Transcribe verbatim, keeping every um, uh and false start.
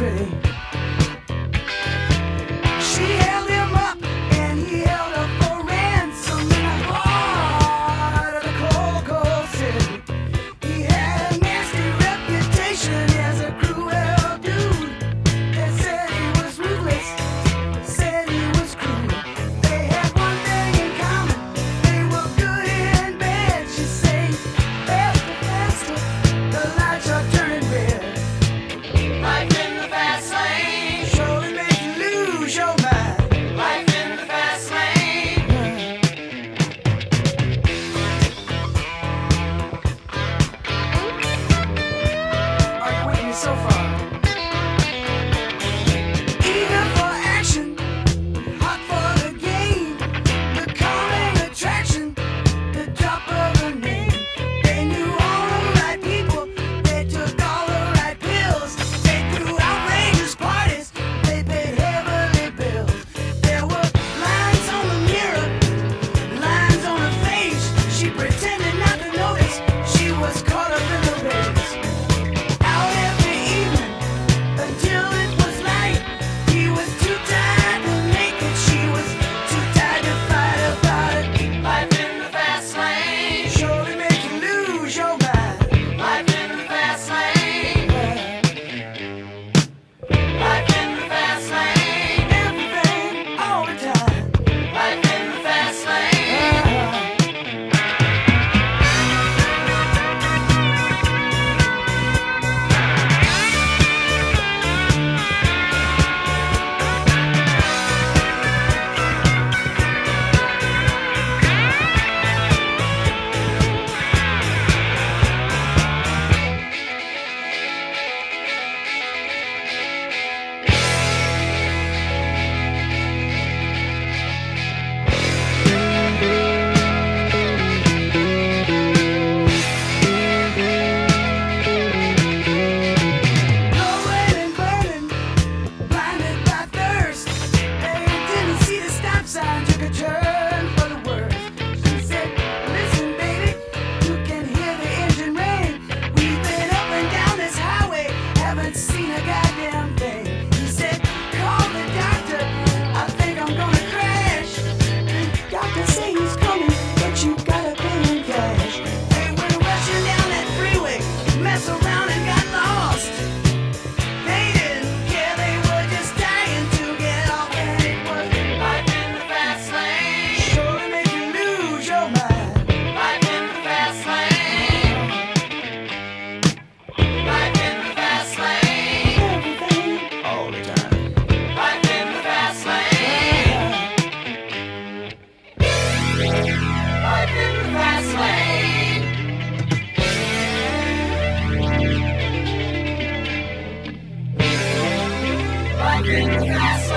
train. She held him up and he held up for ransom in the heart of the cold, cold city. He had a nasty reputation as a cruel dude. They said he was ruthless, said he was cruel. They had one thing in common, they were good in bed. She sang faster, faster, the lights are turning red. Life in the fast lane surely make you lose your mind. Life in the fast lane. Yeah. Are you with me so far? Eager for action, hot for the game, the calling attraction, the drop of a name. They knew all the right people, they took all the right pills. They threw outrageous parties, they paid heavily bills. There were lines on the mirror, lines on her face. She pretended not to notice, she was caught up in the race. Out every evening until it was night. He was too tired to make it, she was too tired to fight about it. Life in the fast lane surely make you lose your mind. Life in the fast lane. Life in the fast lane. Everything, all the time. Life in the fast lane. Uh-huh. Life in the fast lane. Life in the fast lane.